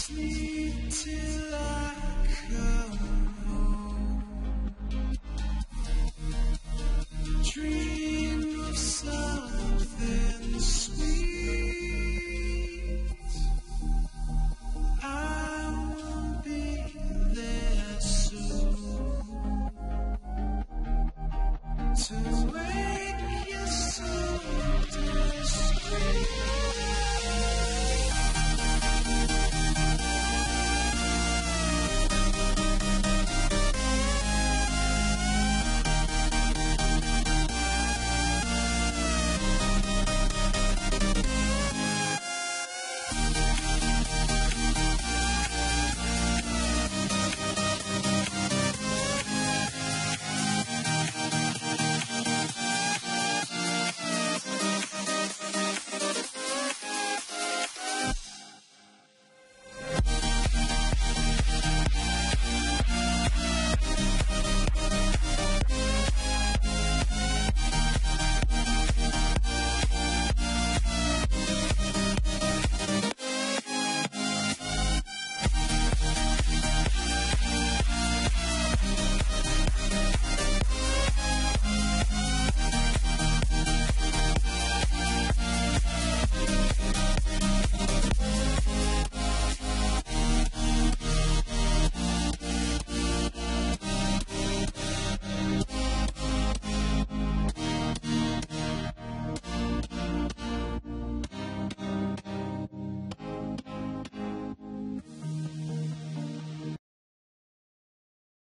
sleep till I